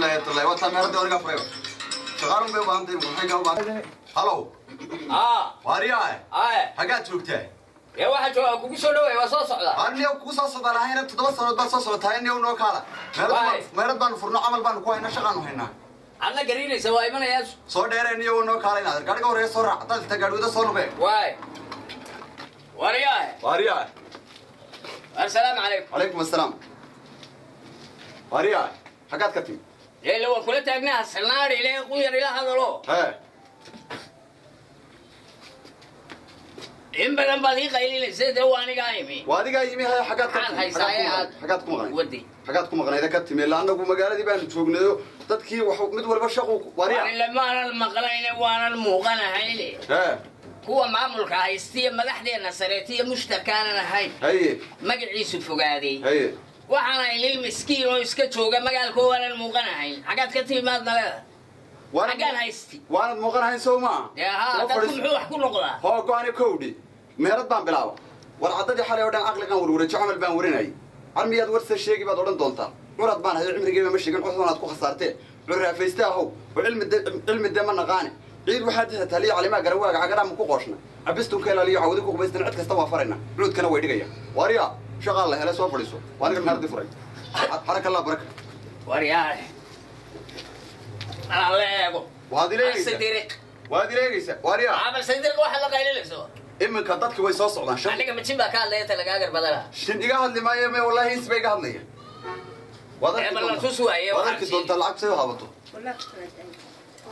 بالله واطلع من هردي وارجع في شغالهم بيو بانتي وحاجة وبانتي. هلو. واريا. حاجات شوكتها. يا واحد شو كوسو لو يا وصاصة لا. أنا اليوم كوساصة ده هنا تتوصل وتوصل تاني يوم نوكالة. مرد بان فرن عمل بان كوي نشغله هنا. أنا قريني سواي من ياس. صدر إني يوم نوكالة نادر كذا كوري صورة تل تجاروده صورة بيه. واي. واريا. واريا. السلام عليكم. عليكم السلام. واريا. حاجات كتير. يلا وكلت أجنها السناري ليه كوي ريلا هذا لو. إيه. إن بدن بديك أيلي لسه هو أنا قايمي. وادي قايمي هاي حاجاتكم غني. ودي. حاجاتكم غني إذا كنت ميل لأنه أبو مقالة دي بين شو بنده تذكي ومدور برشقو وريع. أنا لما أنا المقالين وأنا الموقن هايلي. إيه. هو معمول كايستي ملحدي أنا سرتي مشتكى أنا هاي. هاي. ما جعيس فقادي. هاي. وحنا اللي المسكين ويسكت شو جم مقالك هو أنا الموقن هاي. حاجات كتير ما أدري. وأنا هايستي. وأنا الموقن هاي سو ما. يا ها. تكلم حلو حكون نقلا. هو قاني كودي. مهرد بان بلاوا، والعدد حاله ودان عقلك ورورة شعمل بان وريناي، عمياد ورث الشيء بعد ودان دولتا، مراد بان هذا عمري جيبه مشي كان عثمانات كو خسارته، عرّا فيسته هو، وعلم علم الدم النقاني، عيد وحدة تالي على ما جروا عقرا مكو قاشنا، عبستم كلا لي عودك وبس نعد كستوا فرنا، لود كنا ويدي جيا، واريا شغال الله هلا سوى فريسو، وأنا مهرد فري، حرك الله بركة، واريا، الله يعقو، وهذه ليش؟ سيدريك، وهذه ليش؟ واريا، عمل سيدريك واحد الله قايل لسوا. إما كذا كوي صوص عنا شن؟ أنا كمتشين بكال ليه تلاقيها بدلا. شن إيجا هذي ما يمي والله هينس بيجا هذي. وده. والله شو سوى يه؟ والله كده تلاعب سوى هابتو. والله.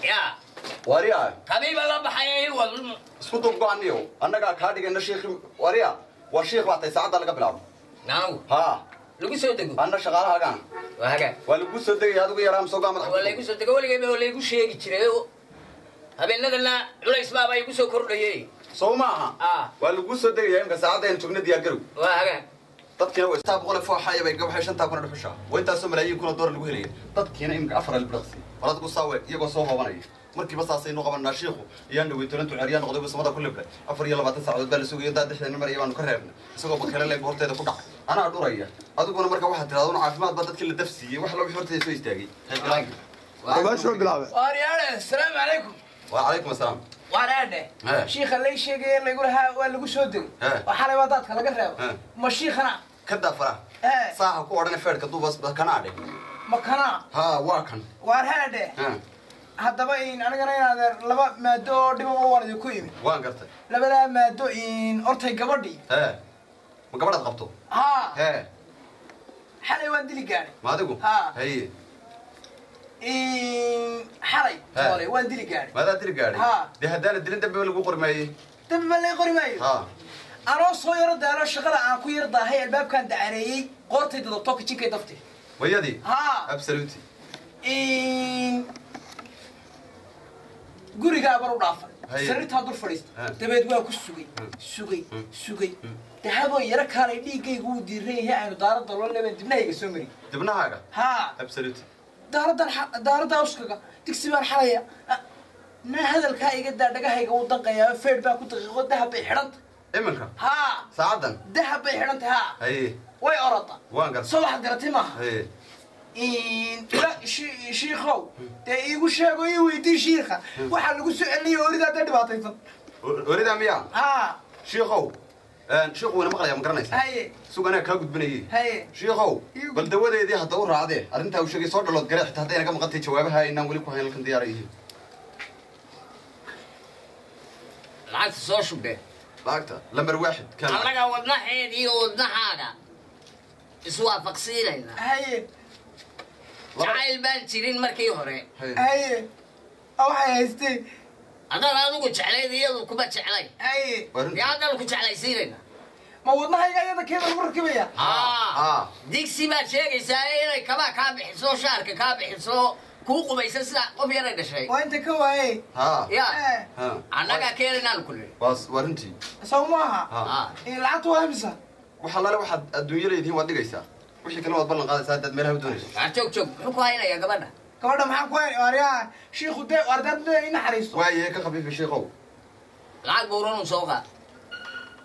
يا. واريا. كمين والله بحياه والله. سكتوا بقاني هو. أنا كأخادي كنا شيخ واريا. والشيخ بعطي ساعة تلاقيه بلعب. نعم. ها. لو كيسو تقول. أنا شغال هاجان. هاجان. ولو كيسو تقول يا دوي يا رام سوقا ما تقول. ولا كيسو تقول ولا كيسو ولا كيسو شيء كتيره. هبينا دلنا ولا اسمه باي كيسو كرده يه. سوماها. والجوسة ده يا إمك ساعتها أنتوا من دياجرو. واقع. تذكر هو استعب ولا فوق حاجة بيجوا حيشان تابون الحشة. وأنت أسمع لي يكون الدور اللي قهري. تذكر أنا إمك أفرع البرغسي. ولا تقول سوي يقول سوها واناي. مركي بس عصينه قبل ناشيخه. يان ويتون أنتوا عريان غضب بس ما تقول لبلا. أفر يلا بعد ساعة بدل سوق يدا دش لأنه مريء وانو كرهنا. سوق بخير الله يبورته ده كوكا. أنا أدور أيه. أدور أنا مركب واحد ترى أدور عارف ما بدت كل الدفسية وحلا بيحورته يسوي استعجي. السلام عليكم. وعليكم السلام. وأنا شيخ اللي شيخ اللي يقولها ولا جوشودو وحلا وضعت كلا قرب ما شيخنا كده فرا صاحب كورنا فرد كده بس بكنادي مكنا ها واكن وارهاده هذا باين أنا قرينا لبا ما دو دي ما وارد يكويم وان قرته لبلا ما دو إن أرتي قبردي ما قبرت قبته ها حلا وان دلي قاري ما تقول هي حري طالي وين ديري قاري ماذا ديري قاري ده هدال ديري دبي ولا قوري ماي دبي ولا قوري ماي أنا صغير ده شغلة أنا كوير ده هاي الباب كان دعري قرطي ده طاقة شيء كي دفتي ويا دي أبسلوتي قوري قابر ونافر سرت هذول فريست تبي تقول كوس سوقي سوقي سوقي تحبوا يرك هاي اللي جاي هو ديري هاي دار الضلال اللي بنتبناه يسمري تبناه هذا أبسلوتي داردا وشكا تكسب الحياة من هذا الكائن قدر دقائق ودقائق فير باكو تغير ذهب إحرنت إمكا ها سعدا ذهب إحرنت ها هي وين أرطة وين قرط صلاح قرطي ما هي لا شيخو تيجو شيخو يودي شيخه واحد يقول سؤالي أريد أتدرب عطيفن أريد أميان ها شيخو شيخو أنا مقلي مقرنيس هاي سوقنا كاقد بنيه هاي شيخو بالدوّد يدي هتدور عادي أنتها وشقي صار لو تقرأ حتى هذا كم قطع شوابها هاي نقول لكم هاي لكن دياريه العكس صار شو ده بعكتا لمر واحد كان الله جودنا حيدي ودنا حاجة سوا فقصيرة هنا هاي عائل بنتين مركي هراء هاي أو حيستي هذا أنا كنت عليه ذي أو كبت عليه. أي. يا هذا كنت عليه سيرنا. ما ودنا هاي هذا كذا المركبية. ديك سبعة شيء يساير كمان كابح سو شارك كابح سو كوكو بيسس لا وبيرد الشيء. وأنت كوي. يا. أنا كأكلنا الكل. بس ورنتي. سوماها. العطوة همسة. وحلا لو حد الدنيا اللي هي ودي جيسا. وش كلام أطبال القادة سادة منها بدونش. شوف حكواينا يا جبنا. كمان معك وين واريا شيخ ده واردت هنا حريص وياك خبيب الشيخو لعب بوران وسوقه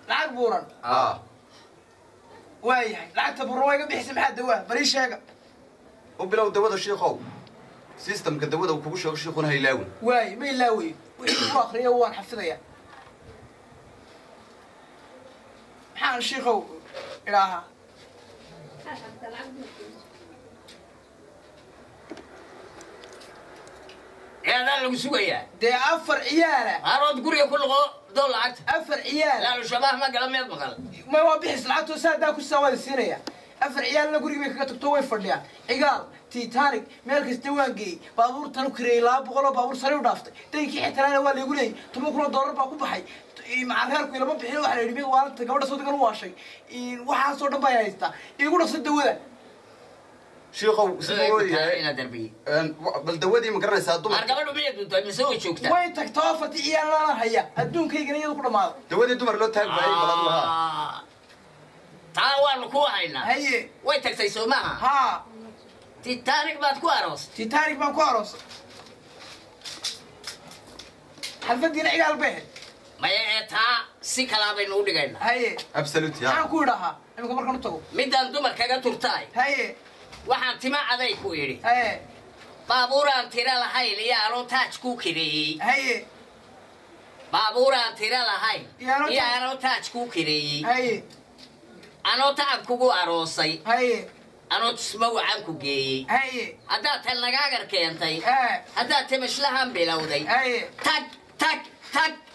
لعب بوران وياك لعبت بالرواية بيحسب حد واه بريش هيك وبلو دوّد الشيخو سيستم كدوده وكوجو شغل شيخون هيلاوي واي ما يلاوي وإنه آخرية وان حفظية حان شيخو إلها عيال المسوية ده أفر عيالة عرض قرية كله دولعت أفر عيال لا الشباب ما قلم يطبخ ما هو بيحس العتو سادة كل سواد السنة أفر عيال لا قرية ميكا تكتوي فرليا عقال تيتانك مالك استوانجي بابور تنكري لا بقوله بابور سريع ضافته تيجي حتى أنا ولا يقولي تمكن الضرر بقوم بحي مع غيرك لما بحلو على ربيع وارد تجاوز صوتك الواشي واحد صوت بيعيسته يقول صدقوه شيخو سموي هنا دربي بالدوادي مقرن ساعدهم أرجع له بيد وده مسوي شوكته وين تكتافت إياه لا هي هدون كي جنيه وكل ما دوادي دمر لا تهب هاي والله تعاون كوعي لنا هي وين تكسي سماها ها تتارك بعد كواروس تتارك بعد كواروس حلفت دين عيال به ما يأتى سكلا بين ودقين هي أبسلوت يا أنا كورها أنا كبر كنتو ميدان دمر كذا ترتاي هي waxaan tima aday ku yiri ee baabuuraan tira lahayn iyaanu taaj ku kirey ee baabuuraan tira lahayn iyaanu taaj ku kirey ee ano taab kugu aroosay ee ano smaw aan ku geeyay ee hada tan laga garkeentay ee hada timash lahan bilowday ee tag tag tag